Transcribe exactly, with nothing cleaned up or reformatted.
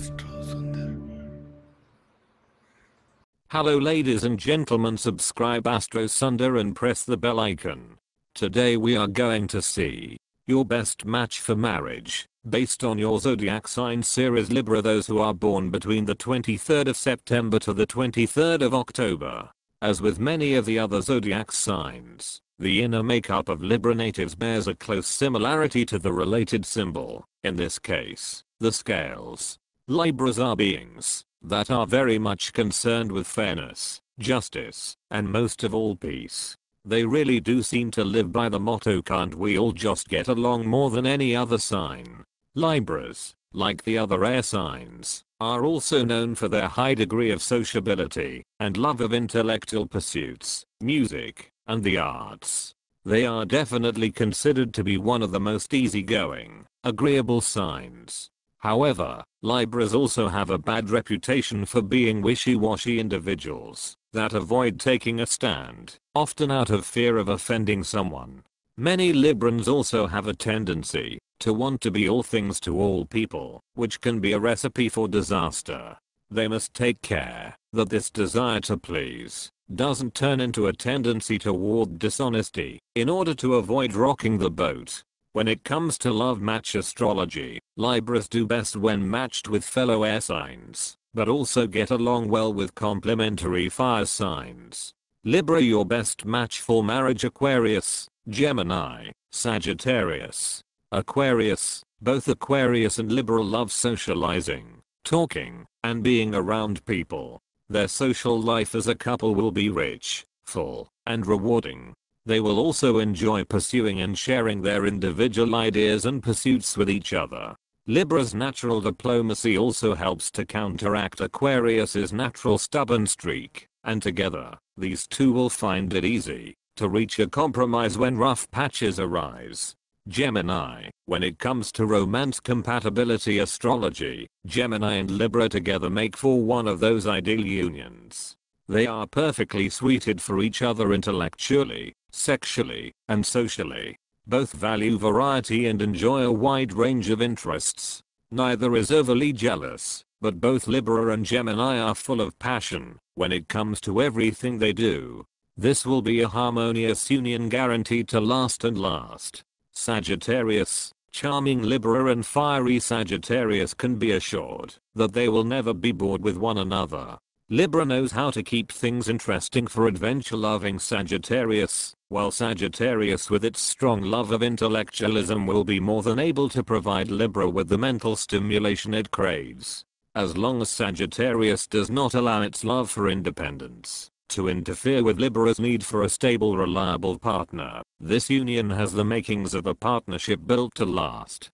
Astro Sunder. Hello ladies and gentlemen, subscribe Astro Sunder and press the bell icon. Today we are going to see your best match for marriage based on your zodiac sign series Libra, those who are born between the twenty-third of September to the twenty-third of October. As with many of the other zodiac signs, the inner makeup of Libra natives bears a close similarity to the related symbol, in this case, the scales. Libras are beings that are very much concerned with fairness, justice, and most of all peace. They really do seem to live by the motto, "Can't we all just get along," more than any other sign. Libras, like the other air signs, are also known for their high degree of sociability and love of intellectual pursuits, music, and the arts. They are definitely considered to be one of the most easygoing, agreeable signs. However, Libras also have a bad reputation for being wishy-washy individuals that avoid taking a stand, often out of fear of offending someone. Many Librans also have a tendency to want to be all things to all people, which can be a recipe for disaster. They must take care that this desire to please doesn't turn into a tendency toward dishonesty in order to avoid rocking the boat. When it comes to love match astrology, Libras do best when matched with fellow air signs, but also get along well with complementary fire signs. Libra, your best match for marriage: Aquarius, Gemini, Sagittarius. Aquarius, both Aquarius and Libra love socializing, talking, and being around people. Their social life as a couple will be rich, full, and rewarding. They will also enjoy pursuing and sharing their individual ideas and pursuits with each other. Libra's natural diplomacy also helps to counteract Aquarius's natural stubborn streak, and together, these two will find it easy to reach a compromise when rough patches arise. Gemini, when it comes to romance compatibility astrology, Gemini and Libra together make for one of those ideal unions. They are perfectly suited for each other intellectually, sexually, and socially. Both value variety and enjoy a wide range of interests. Neither is overly jealous, but both Libra and Gemini are full of passion when it comes to everything they do. This will be a harmonious union guaranteed to last and last. Sagittarius, charming Libra and fiery Sagittarius can be assured that they will never be bored with one another. Libra knows how to keep things interesting for adventure-loving Sagittarius, while Sagittarius with its strong love of intellectualism will be more than able to provide Libra with the mental stimulation it craves. As long as Sagittarius does not allow its love for independence to interfere with Libra's need for a stable, reliable partner, this union has the makings of a partnership built to last.